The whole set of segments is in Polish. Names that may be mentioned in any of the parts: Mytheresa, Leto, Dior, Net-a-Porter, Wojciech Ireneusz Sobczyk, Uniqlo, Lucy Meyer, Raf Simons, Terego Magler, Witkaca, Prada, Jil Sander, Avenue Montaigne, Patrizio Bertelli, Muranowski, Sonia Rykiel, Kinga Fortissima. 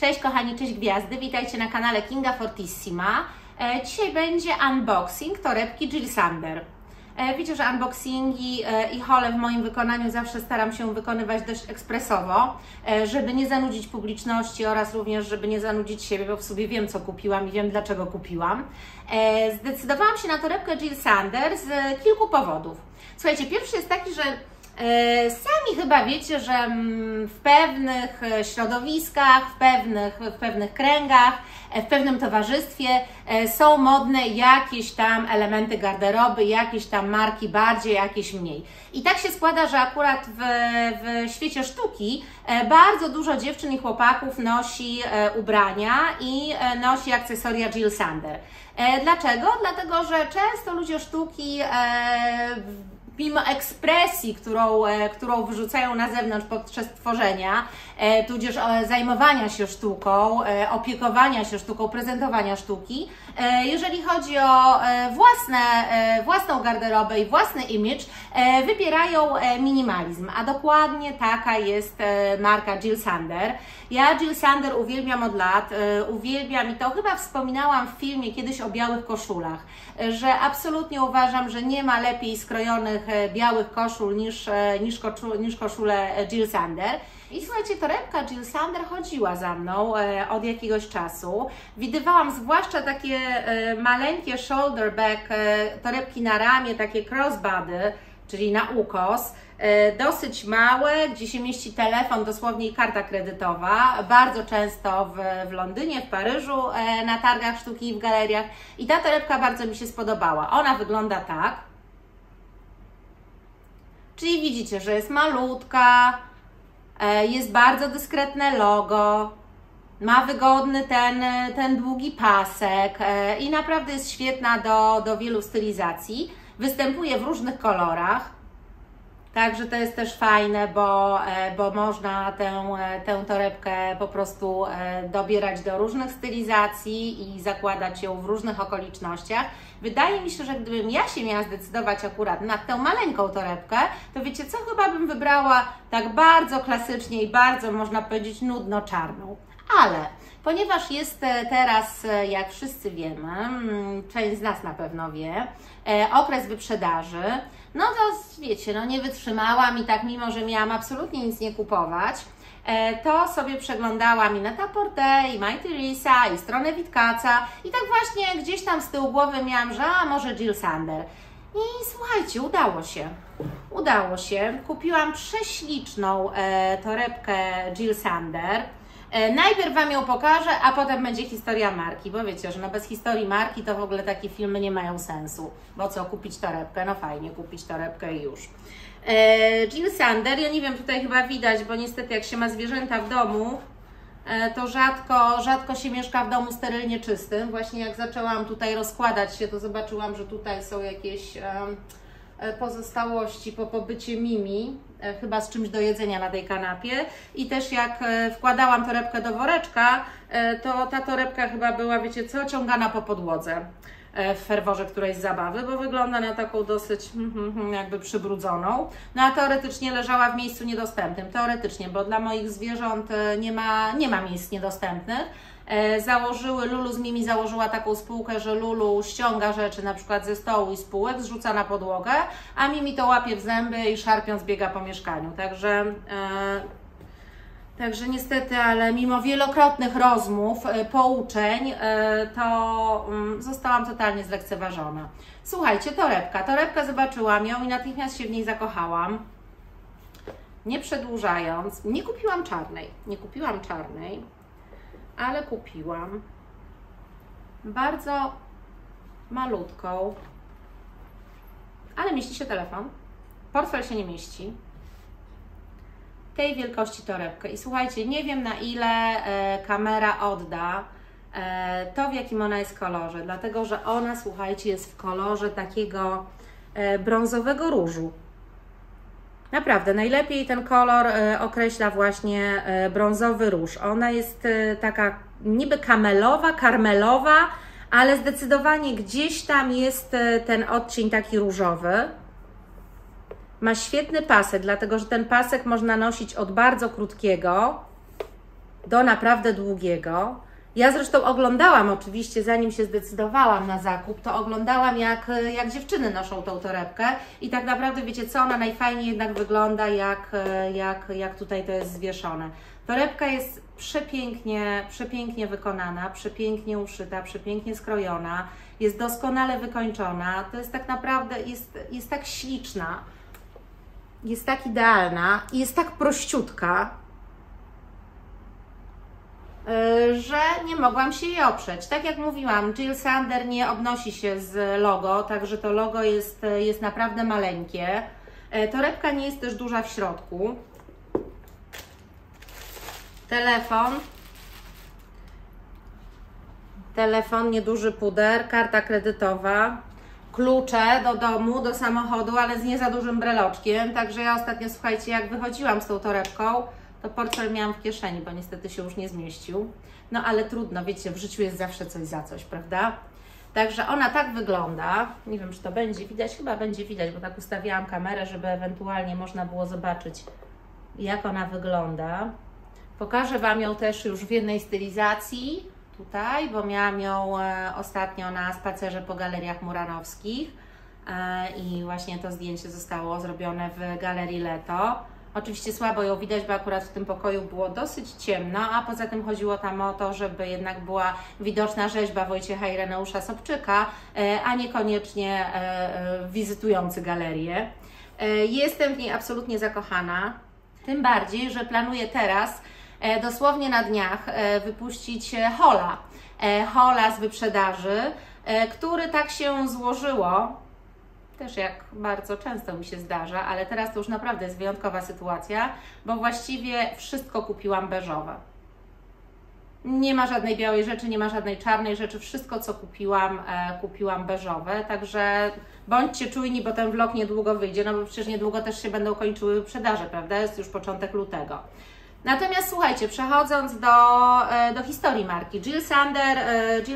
Cześć kochani, cześć gwiazdy, witajcie na kanale Kinga Fortissima. Dzisiaj będzie unboxing torebki Jil Sander. Wiecie, że unboxingi i haule w moim wykonaniu zawsze staram się wykonywać dość ekspresowo, żeby nie zanudzić publiczności oraz również, żeby nie zanudzić siebie, bo w sobie wiem, co kupiłam i wiem, dlaczego kupiłam. Zdecydowałam się na torebkę Jil Sander z kilku powodów. Słuchajcie, pierwszy jest taki, że sami chyba wiecie, że w pewnych środowiskach, w pewnych kręgach, w pewnym towarzystwie są modne jakieś tam elementy garderoby, jakieś tam marki bardziej, jakieś mniej. I tak się składa, że akurat w świecie sztuki bardzo dużo dziewczyn i chłopaków nosi ubrania i nosi akcesoria Jil Sander. Dlaczego? Dlatego, że często ludzie sztuki mimo ekspresji, którą wyrzucają na zewnątrz podczas tworzenia, tudzież zajmowania się sztuką, opiekowania się sztuką, prezentowania sztuki. Jeżeli chodzi o własną garderobę i własny image, wybierają minimalizm, a dokładnie taka jest marka Jil Sander. Ja Jil Sander uwielbiam od lat, uwielbiam i to chyba wspominałam w filmie kiedyś o białych koszulach, że absolutnie uważam, że nie ma lepiej skrojonych białych koszul niż koszule Jil Sander. I słuchajcie, torebka Jil Sander chodziła za mną od jakiegoś czasu. Widywałam zwłaszcza takie maleńkie shoulder bag, torebki na ramię, takie crossbody, czyli na ukos, dosyć małe, gdzie się mieści telefon, dosłownie i karta kredytowa, bardzo często w Londynie, w Paryżu, na targach sztuki i w galeriach. I ta torebka bardzo mi się spodobała. Ona wygląda tak. Czyli widzicie, że jest malutka, jest bardzo dyskretne logo, ma wygodny ten długi pasek i naprawdę jest świetna do wielu stylizacji. Występuje w różnych kolorach, także to jest też fajne, bo można tę torebkę po prostu dobierać do różnych stylizacji i zakładać ją w różnych okolicznościach. Wydaje mi się, że gdybym ja się miała zdecydować akurat na tę maleńką torebkę, to wiecie co, chyba bym wybrała tak bardzo klasycznie i bardzo, można powiedzieć, nudno czarną. Ale ponieważ jest teraz, jak wszyscy wiemy, część z nas na pewno wie, okres wyprzedaży, no to wiecie, no nie wytrzymałam i tak mimo, że miałam absolutnie nic nie kupować, to sobie przeglądałam i Net-a-Porter, i Mytheresa, i stronę Witkaca i tak właśnie gdzieś tam z tyłu głowy miałam, że a może Jil Sander. I słuchajcie, udało się. Udało się. Kupiłam prześliczną torebkę Jil Sander. Najpierw Wam ją pokażę, a potem będzie historia marki, bo wiecie, że no bez historii marki to w ogóle takie filmy nie mają sensu, bo co, kupić torebkę? No fajnie, kupić torebkę i już. Jil Sander, ja nie wiem, tutaj chyba widać, bo niestety jak się ma zwierzęta w domu, to rzadko się mieszka w domu sterylnie czystym. Właśnie jak zaczęłam tutaj rozkładać się, to zobaczyłam, że tutaj są jakieś pozostałości po pobycie Mimi, chyba z czymś do jedzenia na tej kanapie. I też jak wkładałam torebkę do woreczka, to ta torebka chyba była, wiecie co, ciągana po podłodze w ferworze którejś zabawy, bo wygląda na taką dosyć jakby przybrudzoną. No a teoretycznie leżała w miejscu niedostępnym. Teoretycznie, bo dla moich zwierząt nie ma miejsc niedostępnych. Lulu z Mimi założyła taką spółkę, że Lulu ściąga rzeczy na przykład ze stołu i z półek, zrzuca na podłogę, a Mimi to łapie w zęby i szarpiąc biega po mieszkaniu. Także niestety, ale mimo wielokrotnych rozmów, pouczeń, to zostałam totalnie zlekceważona. Słuchajcie, torebka, zobaczyłam ją i natychmiast się w niej zakochałam. Nie przedłużając, nie kupiłam czarnej. Ale kupiłam bardzo malutką, ale mieści się telefon, portfel się nie mieści, tej wielkości torebkę. I słuchajcie, nie wiem na ile kamera odda to, w jakim ona jest kolorze, dlatego że ona, słuchajcie, jest w kolorze takiego brązowego różu. Naprawdę, najlepiej ten kolor określa właśnie brązowy róż. Ona jest taka niby kamelowa, karmelowa, ale zdecydowanie gdzieś tam jest ten odcień taki różowy. Ma świetny pasek, dlatego że ten pasek można nosić od bardzo krótkiego do naprawdę długiego. Ja zresztą oglądałam oczywiście, zanim się zdecydowałam na zakup, to oglądałam jak dziewczyny noszą tą torebkę i tak naprawdę wiecie co, ona najfajniej jednak wygląda jak tutaj to jest zwieszone. Torebka jest przepięknie wykonana, przepięknie uszyta, przepięknie skrojona, jest doskonale wykończona, to jest tak naprawdę, jest tak śliczna, jest tak idealna i jest tak prościutka, że nie mogłam się jej oprzeć. Tak jak mówiłam, Jil Sander nie obnosi się z logo, także to logo jest naprawdę maleńkie. Torebka nie jest też duża w środku. Telefon, nieduży puder, karta kredytowa, klucze do domu, do samochodu, ale z nie za dużym breloczkiem. Także ja ostatnio, słuchajcie, jak wychodziłam z tą torebką, to portfel miałam w kieszeni, bo niestety się już nie zmieścił. No ale trudno, wiecie, w życiu jest zawsze coś za coś, prawda? Także ona tak wygląda. Nie wiem, czy to będzie widać, chyba będzie widać, bo tak ustawiałam kamerę, żeby ewentualnie można było zobaczyć, jak ona wygląda. Pokażę Wam ją też już w jednej stylizacji, tutaj, bo miałam ją ostatnio na spacerze po galeriach Muranowskich i właśnie to zdjęcie zostało zrobione w galerii Leto. Oczywiście słabo ją widać, bo akurat w tym pokoju było dosyć ciemno, a poza tym chodziło tam o to, żeby jednak była widoczna rzeźba Wojciecha Ireneusza Sobczyka, a niekoniecznie wizytujący galerię. Jestem w niej absolutnie zakochana, tym bardziej, że planuję teraz dosłownie na dniach wypuścić haula z wyprzedaży, który tak się złożyło, też jak bardzo często mi się zdarza, ale teraz to już naprawdę jest wyjątkowa sytuacja, bo właściwie wszystko kupiłam beżowe. Nie ma żadnej białej rzeczy, nie ma żadnej czarnej rzeczy, wszystko co kupiłam, kupiłam beżowe, także bądźcie czujni, bo ten vlog niedługo wyjdzie, no bo przecież niedługo też się będą kończyły wyprzedaże, prawda? Jest już początek lutego. Natomiast słuchajcie, przechodząc do historii marki, Jil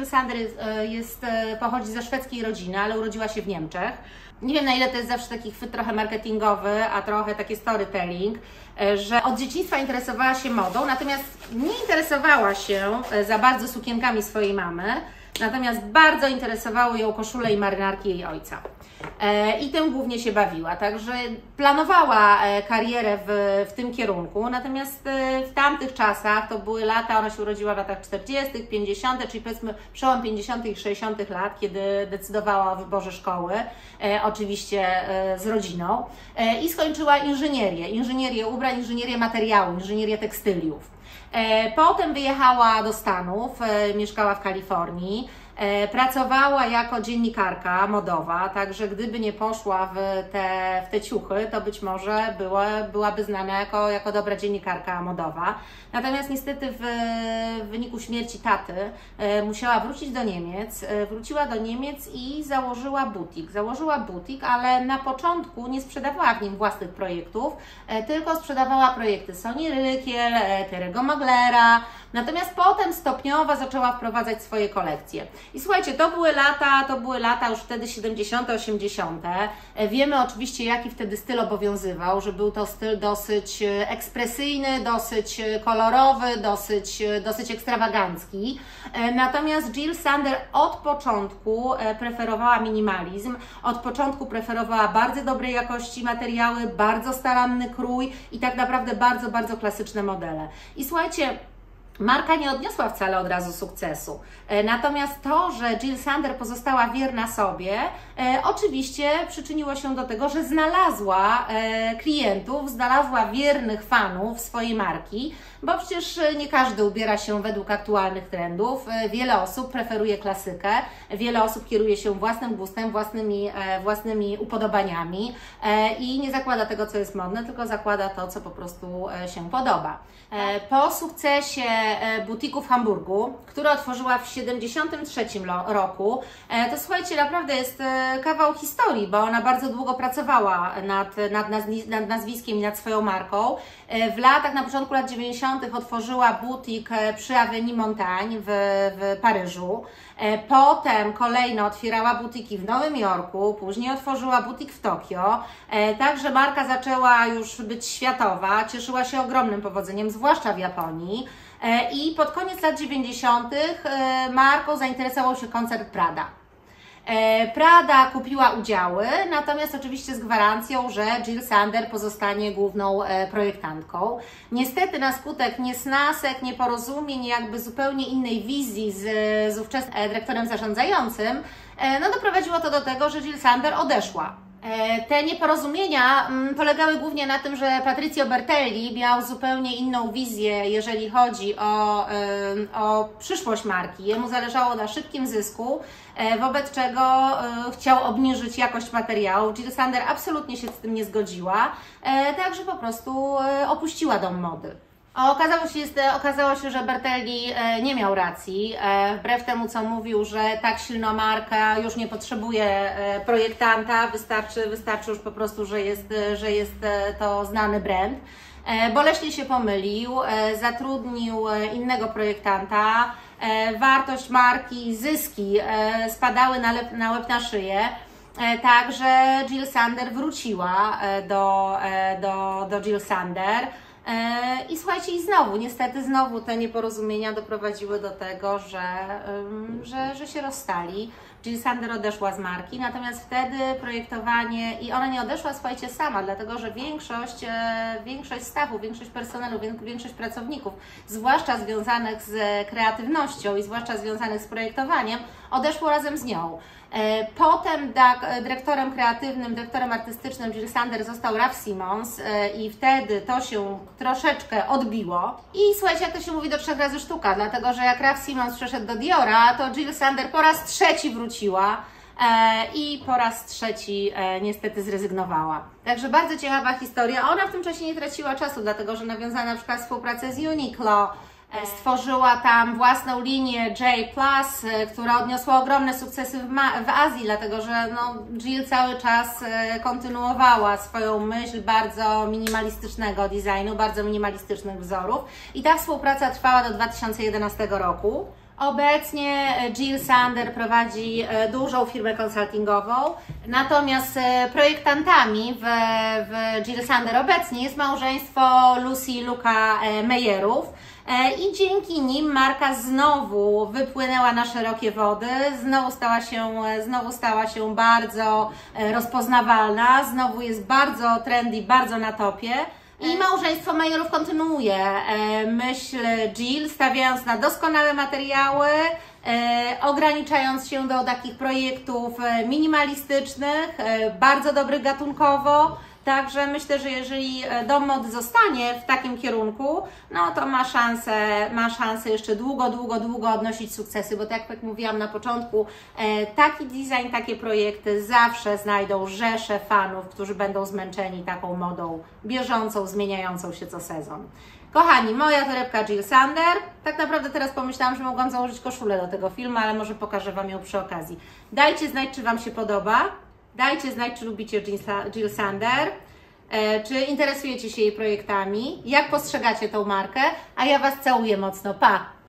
Sander pochodzi ze szwedzkiej rodziny, ale urodziła się w Niemczech. Nie wiem, na ile to jest zawsze taki chwyt trochę marketingowy, a trochę taki storytelling, że od dzieciństwa interesowała się modą, natomiast nie interesowała się za bardzo sukienkami swojej mamy, natomiast bardzo interesowały ją koszule i marynarki jej ojca. I tym głównie się bawiła, także planowała karierę w tym kierunku, natomiast w tamtych czasach, to były lata, ona się urodziła w latach 40., 50., czyli powiedzmy przełom 50. i 60. lat, kiedy decydowała o wyborze szkoły, oczywiście z rodziną, i skończyła inżynierię ubrań, inżynierię materiału, inżynierię tekstyliów. Potem wyjechała do Stanów, mieszkała w Kalifornii, pracowała jako dziennikarka modowa, także gdyby nie poszła w te ciuchy, to być może byłaby znana jako dobra dziennikarka modowa. Natomiast niestety w wyniku śmierci taty musiała wrócić do Niemiec, wróciła do Niemiec i założyła butik. Ale na początku nie sprzedawała w nim własnych projektów, tylko sprzedawała projekty Soni Rykiel, Terego Maglera, natomiast potem stopniowo zaczęła wprowadzać swoje kolekcje. I słuchajcie, to były lata już wtedy 70., 80. Wiemy oczywiście, jaki wtedy styl obowiązywał, że był to styl dosyć ekspresyjny, dosyć kolorowy, dosyć ekstrawagancki. Natomiast Jil Sander od początku preferowała minimalizm, od początku preferowała bardzo dobrej jakości materiały, bardzo staranny krój i tak naprawdę bardzo klasyczne modele. I słuchajcie, marka nie odniosła wcale od razu sukcesu, natomiast to, że Jil Sander pozostała wierna sobie, oczywiście przyczyniło się do tego, że znalazła klientów, znalazła wiernych fanów swojej marki, bo przecież nie każdy ubiera się według aktualnych trendów, wiele osób preferuje klasykę, wiele osób kieruje się własnym gustem, własnymi upodobaniami i nie zakłada tego, co jest modne, tylko zakłada to, co po prostu się podoba. Po sukcesie butiku w Hamburgu, który otworzyła w 1973 roku, to słuchajcie, naprawdę jest kawał historii, bo ona bardzo długo pracowała nad nazwiskiem i nad swoją marką. Na początku lat 90. otworzyła butik przy Avenue Montaigne w Paryżu. Potem kolejno otwierała butiki w Nowym Jorku, później otworzyła butik w Tokio. Także marka zaczęła już być światowa, cieszyła się ogromnym powodzeniem, zwłaszcza w Japonii. I pod koniec lat 90. marką zainteresował się koncern Prada. Prada kupiła udziały, natomiast oczywiście z gwarancją, że Jil Sander pozostanie główną projektantką. Niestety na skutek niesnasek, nieporozumień, jakby zupełnie innej wizji z ówczesnym dyrektorem zarządzającym, no doprowadziło to do tego, że Jil Sander odeszła. Te nieporozumienia polegały głównie na tym, że Patrizio Bertelli miał zupełnie inną wizję, jeżeli chodzi o przyszłość marki. Jemu zależało na szybkim zysku, wobec czego chciał obniżyć jakość materiału. Jil Sander absolutnie się z tym nie zgodziła, także po prostu opuściła dom mody. Okazało się, że Bertelli nie miał racji, wbrew temu co mówił, że tak silna marka już nie potrzebuje projektanta, wystarczy już po prostu, że jest to znany brand. Boleśnie się pomylił, zatrudnił innego projektanta, wartość marki, zyski spadały na łeb na szyję. Także Jil Sander wróciła do Jil Sander. I słuchajcie, i znowu, niestety znowu te nieporozumienia doprowadziły do tego, że się rozstali. Jil Sander odeszła z marki, natomiast wtedy projektowanie, i ona nie odeszła, słuchajcie, sama, dlatego że większość stafu, większość personelu, większość pracowników, zwłaszcza związanych z kreatywnością i zwłaszcza związanych z projektowaniem, odeszło razem z nią. Potem dyrektorem kreatywnym, dyrektorem artystycznym Jil Sander został Raf Simons i wtedy to się troszeczkę odbiło. I słuchajcie, jak to się mówi, do 3 razy sztuka, dlatego że jak Raf Simons przeszedł do Diora, to Jil Sander po raz trzeci wróciła i po raz trzeci niestety zrezygnowała. Także bardzo ciekawa historia. Ona w tym czasie nie traciła czasu, dlatego że nawiązała na przykład współpracę z Uniqlo, stworzyła tam własną linię J+, która odniosła ogromne sukcesy w Azji, dlatego że no, Jil cały czas kontynuowała swoją myśl bardzo minimalistycznego designu, bardzo minimalistycznych wzorów i ta współpraca trwała do 2011 roku. Obecnie Jil Sander prowadzi dużą firmę konsultingową, natomiast projektantami w Jil Sander obecnie jest małżeństwo Lucy i Luka Meyerów i dzięki nim marka znowu wypłynęła na szerokie wody, znowu stała się bardzo rozpoznawalna, znowu jest bardzo trendy, bardzo na topie. I małżeństwo Meyerów kontynuuje myśl Jil, stawiając na doskonałe materiały, ograniczając się do takich projektów minimalistycznych, bardzo dobrych gatunkowo. Także myślę, że jeżeli dom mody zostanie w takim kierunku, no to ma szansę jeszcze długo odnosić sukcesy, bo tak jak mówiłam na początku, taki design, takie projekty zawsze znajdą rzeszę fanów, którzy będą zmęczeni taką modą bieżącą, zmieniającą się co sezon. Kochani, moja torebka Jil Sander. Tak naprawdę teraz pomyślałam, że mogłam założyć koszulę do tego filmu, ale może pokażę Wam ją przy okazji. Dajcie znać, czy Wam się podoba. Dajcie znać, czy lubicie Jil Sander, czy interesujecie się jej projektami, jak postrzegacie tą markę, a ja Was całuję mocno. Pa!